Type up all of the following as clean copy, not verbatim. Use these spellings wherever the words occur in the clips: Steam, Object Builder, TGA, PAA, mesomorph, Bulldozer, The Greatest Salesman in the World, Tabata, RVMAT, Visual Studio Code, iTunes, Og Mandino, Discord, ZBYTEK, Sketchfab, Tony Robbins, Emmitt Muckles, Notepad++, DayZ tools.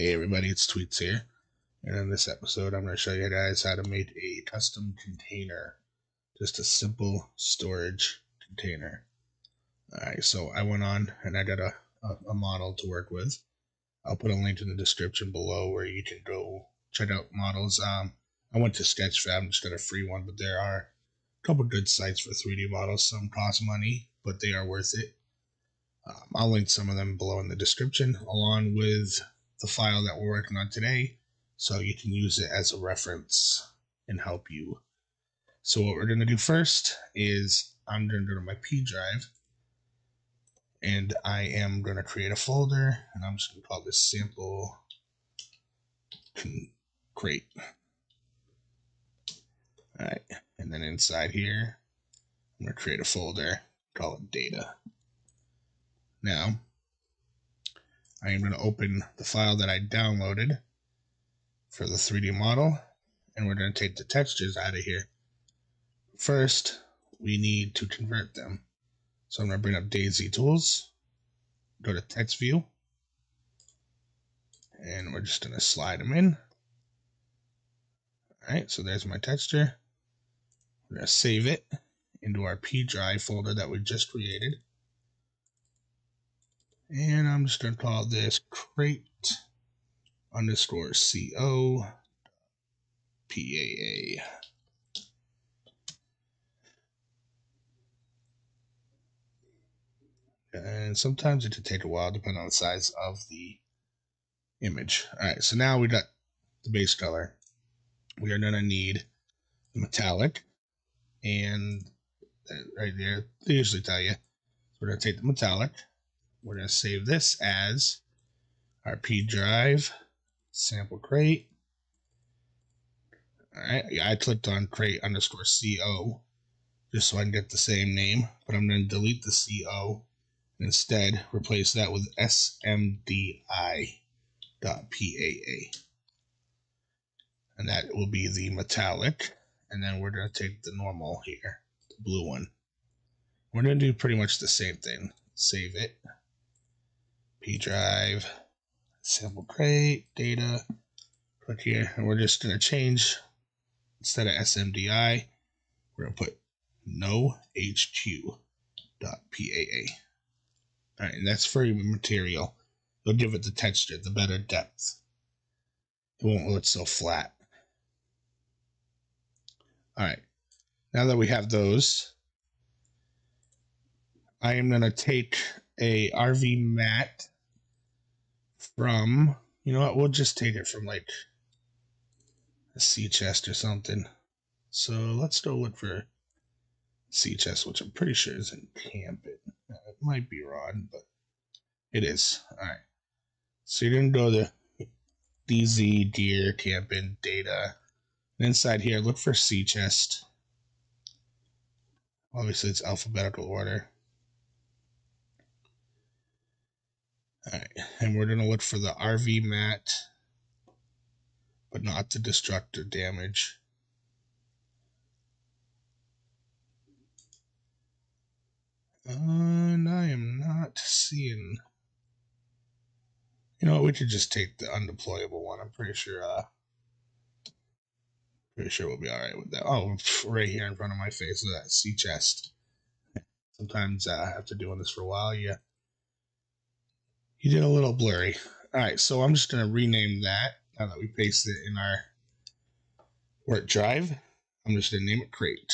Hey everybody, it's Tweets here, and in this episode I'm going to show you guys how to make a custom container, just a simple storage container. Alright, so I went on and I got a model to work with. I'll put a link in the description below where you can go check out models. I went to Sketchfab and just got a free one, but there are a couple good sites for 3D models. Some cost money, but they are worth it. I'll link some of them below in the description, along with the file that we're working on today, so you can use it as a reference and help you. So what we're going to do first is I'm going to go to my P drive, and I am going to create a folder, and I'm just going to call this sample crate. Alright, and then inside here, I'm going to create a folder, call it data. Now, I am going to open the file that I downloaded for the 3D model, and we're going to take the textures out of here. First, we need to convert them. So I'm going to bring up DayZ Tools, go to Text View, and we're just going to slide them in. Alright, so there's my texture. We're going to save it into our P drive folder that we just created. And I'm just going to call this crate_COPAA. And sometimes it can take a while depending on the size of the image. Alright, so now we got the base color. We are going to need the metallic. And right there, they usually tell you. So we're going to take the metallic. We're going to save this as our P drive sample crate. Alright, I clicked on crate_CO just so I can get the same name, but I'm going to delete the CO and instead replace that with smdi.paa. And that will be the metallic. And then we're going to take the normal here, the blue one. We're going to do pretty much the same thing. Save it. P drive, sample crate, data, click here, and we're just going to change, instead of SMDI, we're going to put nohq.paa. Alright, and that's for your material. You'll give it the texture, the better depth. It won't look so flat. Alright, now that we have those, I am going to take a RV mat from, you know what, we'll just take it from like a sea chest or something. So let's go look for sea chest, which I'm pretty sure is in camp. It might be wrong, but it is. Alright. So you're going to go to DZ, deer, camping, data. And inside here, look for sea chest. Obviously, it's alphabetical order. Alright, and we're going to look for the RV mat, but not the destructor damage. And I am not seeing... You know what, we could just take the undeployable one. I'm pretty sure we'll be alright with that. Oh, right here in front of my face, look at that, sea chest. Sometimes after doing this for a while, yeah. You did a little blurry. Alright, so I'm just going to rename that now that we pasted it in our work drive. I'm just going to name it crate.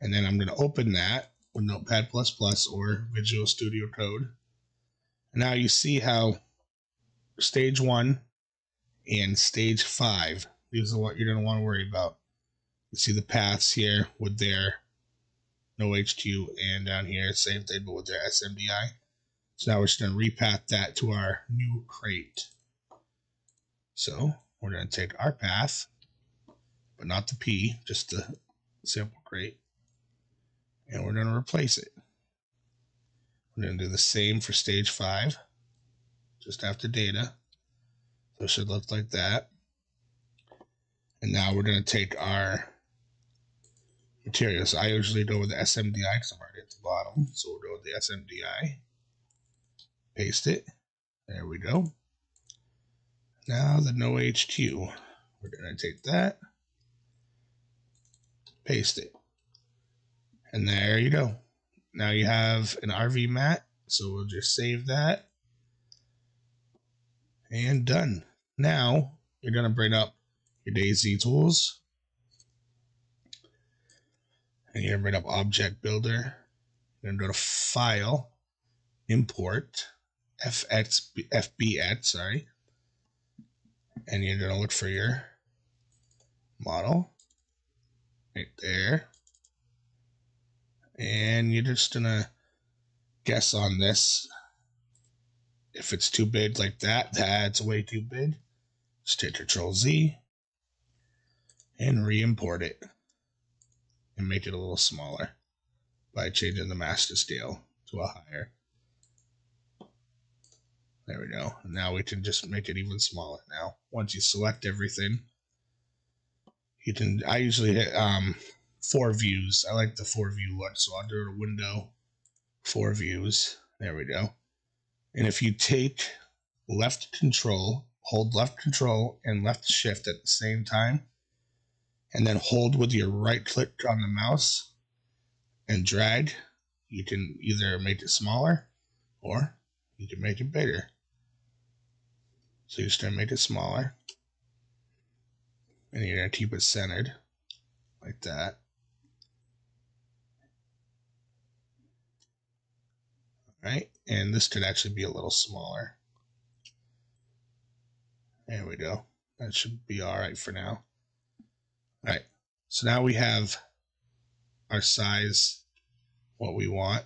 And then I'm going to open that with Notepad++ or Visual Studio Code. And now you see how stage 1 and stage 5, these are what you're going to want to worry about. You see the paths here with their nohq and down here, same thing but with their SMDI. So now we're just going to repath that to our new crate. So we're going to take our path, but not the P, just the sample crate, and we're going to replace it. We're going to do the same for stage 5, just after data. So it should look like that. And now we're going to take our materials. I usually go with the SMDI because I'm already at the bottom, so we'll go with the SMDI. Paste it. There we go. Now the no HQ. We're going to take that, paste it, and there you go. Now you have an RV mat, so we'll just save that. And done. Now you're going to bring up your DayZ tools. And you're going to bring up Object Builder. You're going to go to File, Import, FBET, sorry. And you're going to look for your model right there. And you're just going to guess on this. If it's too big like that, that's way too big. Just hit Control Z and re-import it and make it a little smaller by changing the master scale to a higher. There we go. Now we can just make it even smaller now. Once you select everything, you can, I usually hit 4 views. I like the 4 view look, so I'll do a window, 4 views. There we go. And if you take left control, hold left control and left shift at the same time, and then hold with your right click on the mouse and drag, you can either make it smaller or you can make it bigger. So you're just going to make it smaller. And you're going to keep it centered like that. All right. And this could actually be a little smaller. There we go. That should be all right for now. All right. So now we have our size, what we want.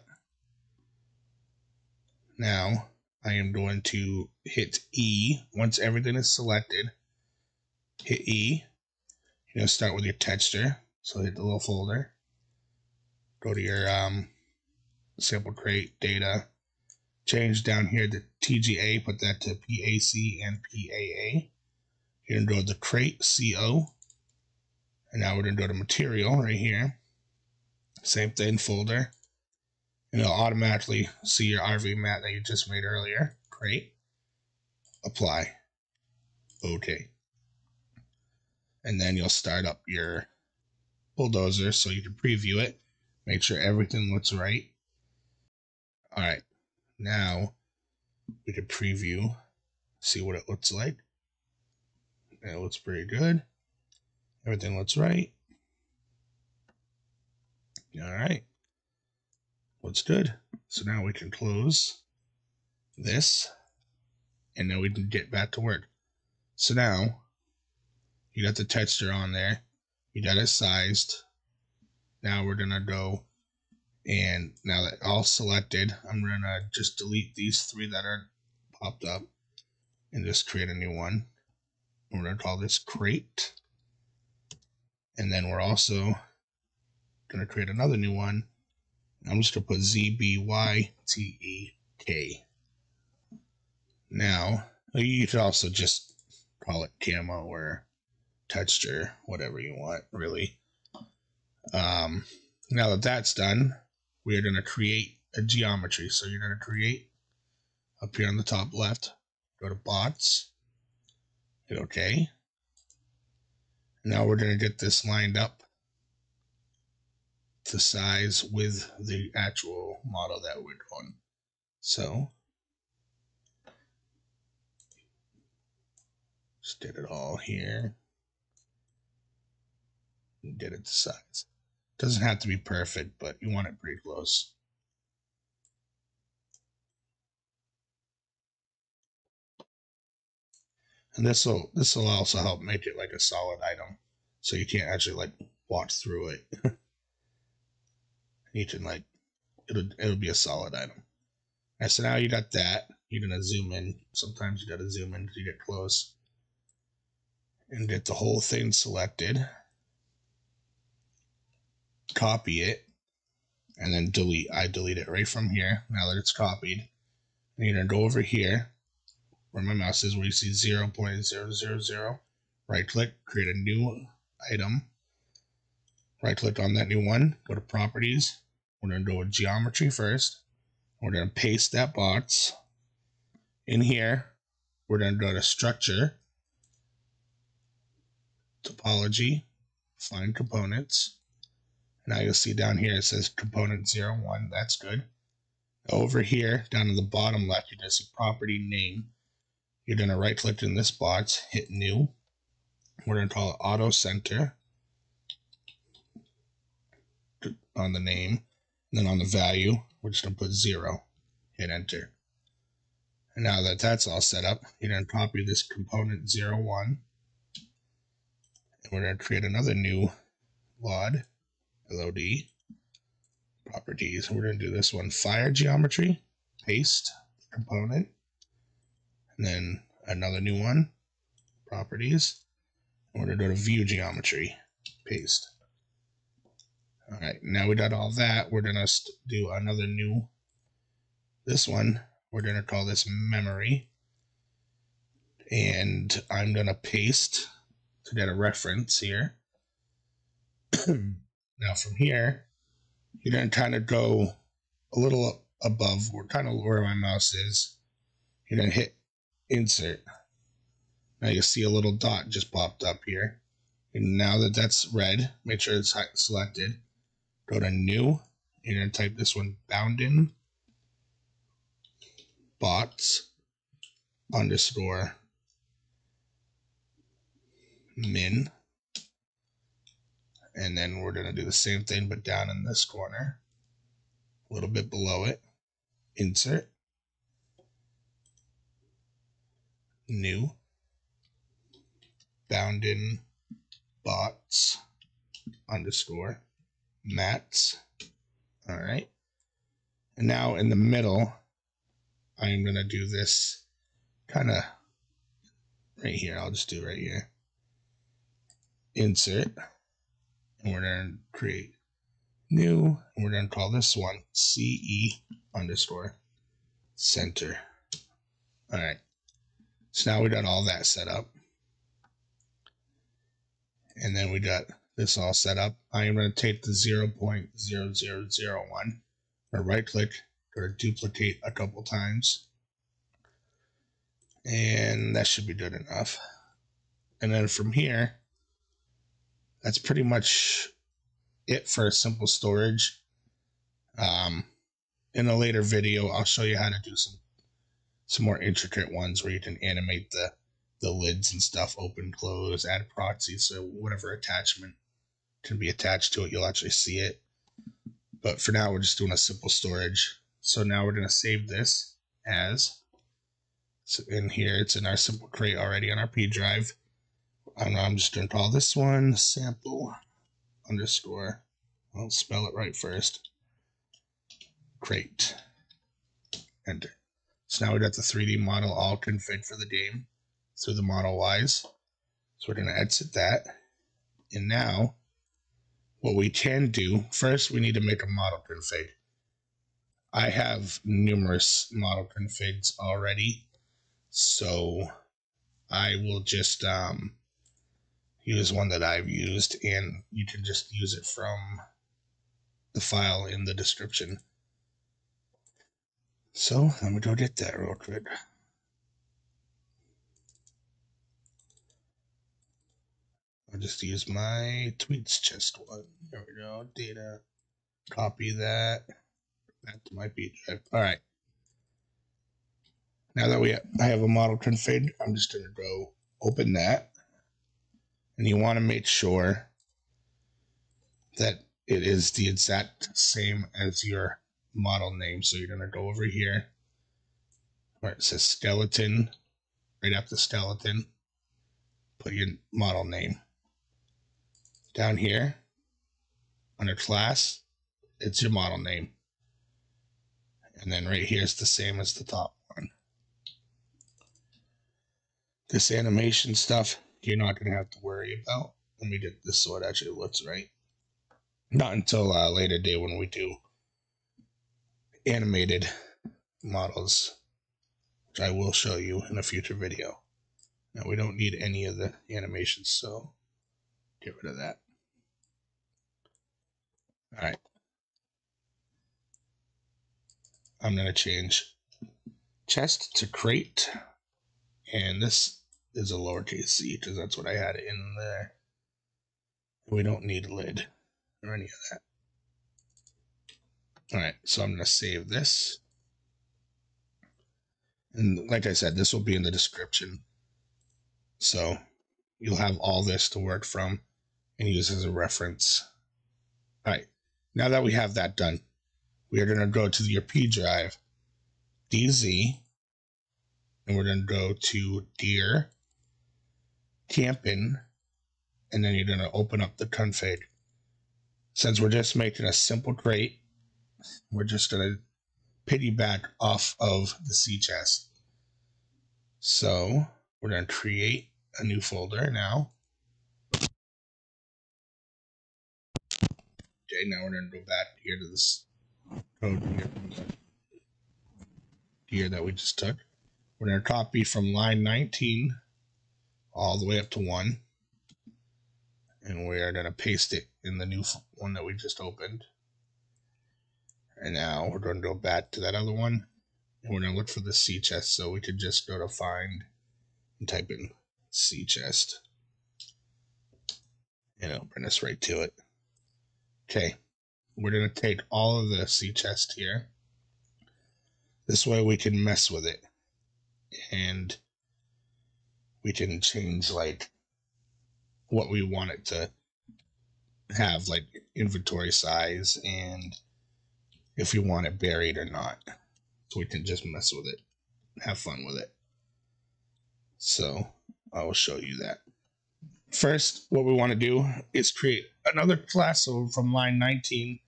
Now I am going to hit E. Once everything is selected, hit E. You're going to start with your texture. So hit the little folder. Go to your sample crate data. Change down here to TGA, put that to PAC and PAA. You're going to go to the crate, CO. And now we're going to go to material right here. Same thing, folder. And it'll automatically see your RV mat that you just made earlier. Crate. Apply. OK. And then you'll start up your bulldozer so you can preview it. Make sure everything looks right. All right. Now we can preview, see what it looks like. And it looks pretty good. Everything looks right. All right. Looks good. So now we can close this and then we can get back to work. So now you got the texture on there. You got it sized. Now we're going to go. And now that all selected, I'm going to just delete these 3 that are popped up and just create a new one. We're going to call this crate. And then we're also going to create another new one. I'm just going to put ZBYTEK. Now, you could also just call it camo or texture, whatever you want, really. Now that that's done, we are going to create a geometry. So you're going to create up here on the top left, go to bots, hit OK. Now we're going to get this lined up to size with the actual model that we're drawing. So just did it all here and get it to size. Doesn't have to be perfect, but you want it pretty close. And this will also help make it like a solid item, so you can't actually like walk through it. You can like it'll be a solid item. And so now you got that. You're gonna zoom in. Sometimes you gotta zoom in to get close and get the whole thing selected. Copy it and then delete. I delete it right from here now that it's copied. And you're gonna go over here where my mouse is, where you see 0.000. Right click, create a new item. Right click on that new one, go to properties. We're gonna go with geometry first. We're gonna paste that box in here. We're gonna go to structure, topology, find components. Now you'll see down here it says component 0, 1. That's good. Over here, down in the bottom left, you're going to see property name. You're going to right click in this box, hit new. We're going to call it auto center on the name. And then on the value, we're just going to put 0. Hit enter. And now that that's all set up, you're going to copy this component 0, 1. And we're going to create another new LOD. LOD properties. We're going to do this one, fire geometry, paste component, and then another new one, properties. We're going to go to view geometry, paste. All right, now we got all that. We're going to do another new, this one, we're going to call this memory. And I'm going to paste to get a reference here. Now from here, you're going to kind of go a little above, or kind of where my mouse is. You're going to hit insert. Now you see a little dot just popped up here. And now that that's red, make sure it's selected. Go to new. You're going to type this one, boundin bots underscore min. And then we're going to do the same thing, but down in this corner, a little bit below it, insert, new, boundin bots underscore mats. All right. And now in the middle, I am going to do this kind of right here. I'll just do right here, insert. And we're going to create new, and we're going to call this one CE underscore center. All right. So now we got all that set up. And then we got this all set up. I am going to take the 0.0001. I'm going to right click, go to duplicate a couple times. And that should be good enough. And then from here, that's pretty much it for simple storage. In a later video, I'll show you how to do some more intricate ones where you can animate the lids and stuff, open, close, add proxies, so whatever attachment can be attached to it, you'll actually see it. But for now, we're just doing a simple storage. So now we're going to save this as, so in here, it's in our simple crate already on our P drive. I'm just going to call this one sample underscore, I'll spell it right first, crate, enter. So now we got the 3D model all configured for the game through the model wise. So we're going to exit that. And now what we can do, first we need to make a model config. I have numerous model configs already, so I will just, use one that I've used, and you can just use it from the file in the description. So let me go get that real quick. I'll just use my tweets chest one. There we go. Data. Copy that. Back to my P drive. All right. Now that I have a model config, I'm just going to go open that. And you want to make sure that it is the exact same as your model name. So you're going to go over here where it says skeleton, right after skeleton, put your model name. Down here, under class, it's your model name. And then right here is the same as the top one. This animation stuff, you're not going to have to worry about. Let me get this so it actually looks right. Not until a later day when we do animated models, which I will show you in a future video. Now we don't need any of the animations, so get rid of that. All right. I'm going to change chest to crate, and this is a lowercase c because that's what I had in there. We don't need a lid or any of that. All right, so I'm going to save this. And like I said, this will be in the description. So you'll have all this to work from and use as a reference. All right, now that we have that done, we are going to go to your P drive, DZ, and we're going to go to Deer, Camping, and then you're going to open up the config. Since we're just making a simple crate, we're just going to piggyback off of the C chest. So we're going to create a new folder now. Okay, now we're going to go back here to this code here that we just took. We're going to copy from line 19 all the way up to 1. And we're going to paste it in the new one that we just opened. And now we're going to go back to that other one. And we're going to look for the C chest. So we could just go to find and type in C chest. And it'll bring us right to it. Okay. We're going to take all of the C chest here. This way we can mess with it. And we can change like what we want it to have, like inventory size and if we want it buried or not. So we can just mess with it, have fun with it. So I will show you that. First, what we want to do is create another class. So from line 19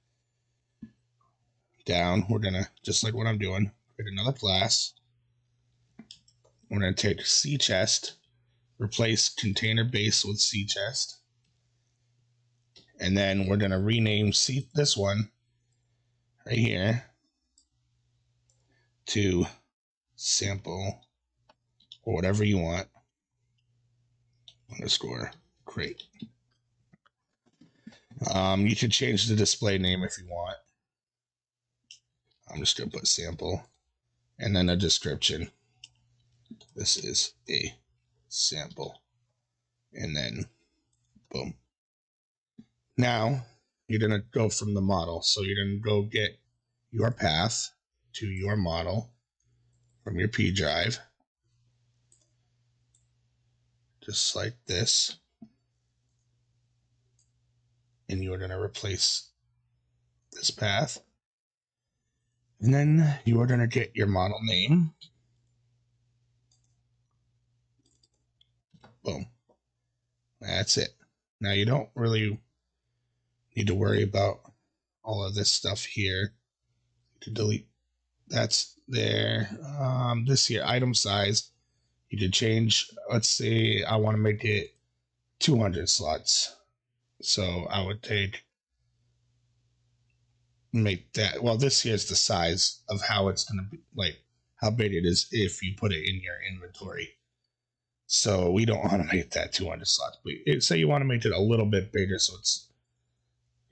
down, we're going to, just like what I'm doing, create another class. We're going to take C chest, replace container base with C chest, and then we're going to rename this one right here to sample or whatever you want underscore crate. You can change the display name if you want. I'm just going to put sample and then a description. This is a sample, and then boom. Now you're going to go from the model. So you're going to go get your path to your model from your P drive, just like this. And you're going to replace this path. And then you are going to get your model name. Boom. That's it. Now you don't really need to worry about all of this stuff here. To delete, that's there. This here, item size, you can change. Let's say I want to make it 200 slots. So I would make that. Well, this here is the size of how it's going to be, like how big it is if you put it in your inventory. So we don't want to make that 200 slots. But say you want to make it a little bit bigger, so it's,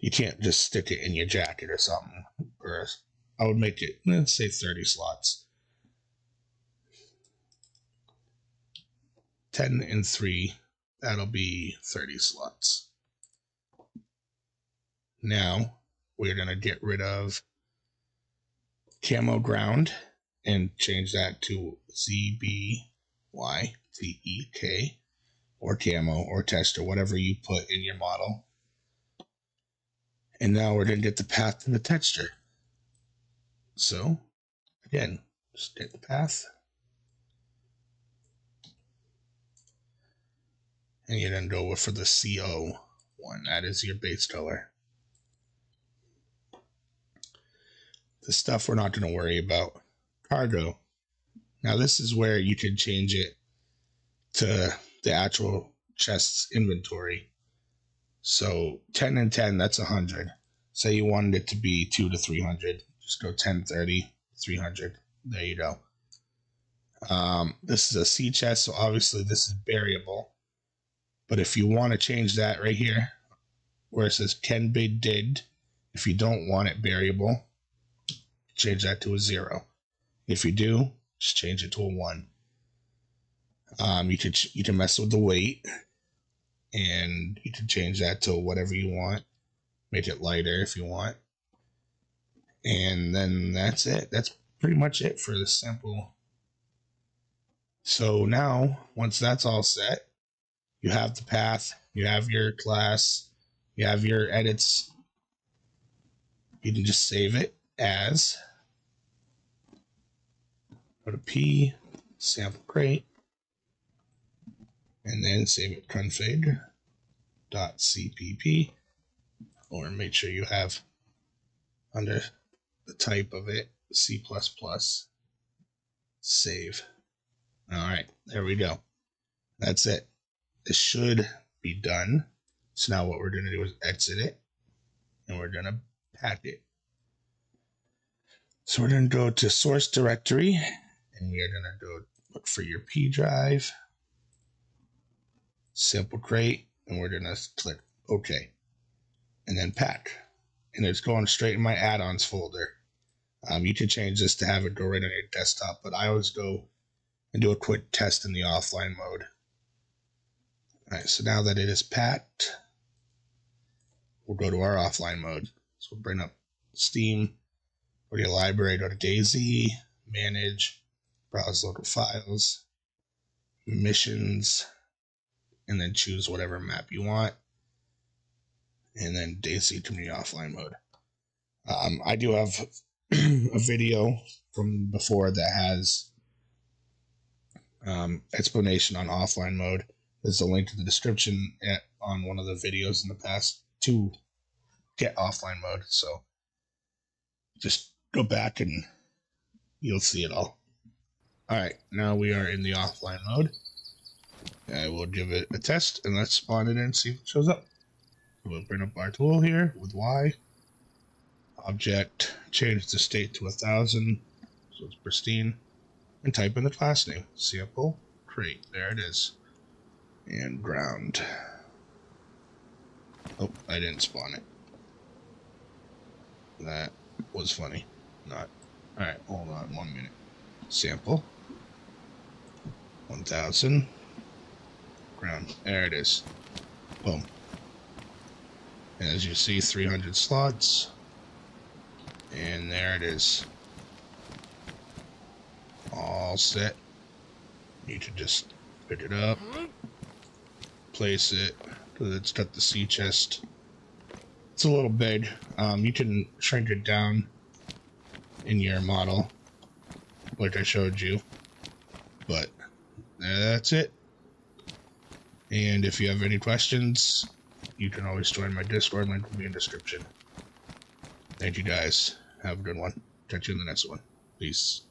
you can't just stick it in your jacket or something. Or I would make it, let's say 30 slots. 10 and 3, that'll be 30 slots. Now we're going to get rid of camo ground and change that to ZBY. TEK or camo or test or whatever you put in your model. And now we're going to get the path to the texture. So again, just get the path. And you're going to go for the CO one. That is your base color. The stuff we're not going to worry about. Cargo. Now this is where you can change it to the actual chest's inventory. So 10 and 10, that's 100. Say you wanted it to be 200 to 300, just go 10 30 300. There you go. This is a C chest, so obviously this is variable, but if you want to change that right here where it says can be did, if you don't want it variable, change that to a 0. If you do, just change it to a 1. You can mess with the weight and you can change that to whatever you want. Make it lighter if you want. And then that's it. That's pretty much it for the sample. So now, once that's all set, you have the path, you have your class, you have your edits. You can just save it as, go to P, sample crate, and then save it config.cpp, or make sure you have under the type of it, C++, save. All right, there we go. That's it. This should be done. So now what we're going to do is exit it, and we're going to pack it. So we're going to go to source directory, and we are going to go look for your P drive, sample crate, and we're going to click OK, and then pack. And it's going straight in my add-ons folder. You can change this to have it go right on your desktop, but I always go and do a quick test in the offline mode. All right, so now that it is packed, we'll go to our offline mode. So we'll bring up Steam, go to your library, go to DayZ, manage, browse local files, missions, and then choose whatever map you want. And then DayZ community offline mode. I do have a video from before that has explanation on offline mode. There's a link in the description on one of the videos in the past to get offline mode. So just go back and you'll see it all. All right, now we are in the offline mode. I will give it a test and let's spawn it in and see if it shows up. We'll bring up our tool here with Y. Object, change the state to 1000, so it's pristine. And type in the class name, sample crate. There it is. And ground. Oh, I didn't spawn it. That was funny. Not. Alright, hold on 1 minute. Sample. 1000. Ground. There it is. Boom. And as you see, 300 slots, and there it is, all set. You can just pick it up, place it, because it's got the sea chest. It's a little big. You can shrink it down in your model, like I showed you, but that's it. And if you have any questions, you can always join my Discord, link will be in the description. Thank you guys. Have a good one. Catch you in the next one. Peace.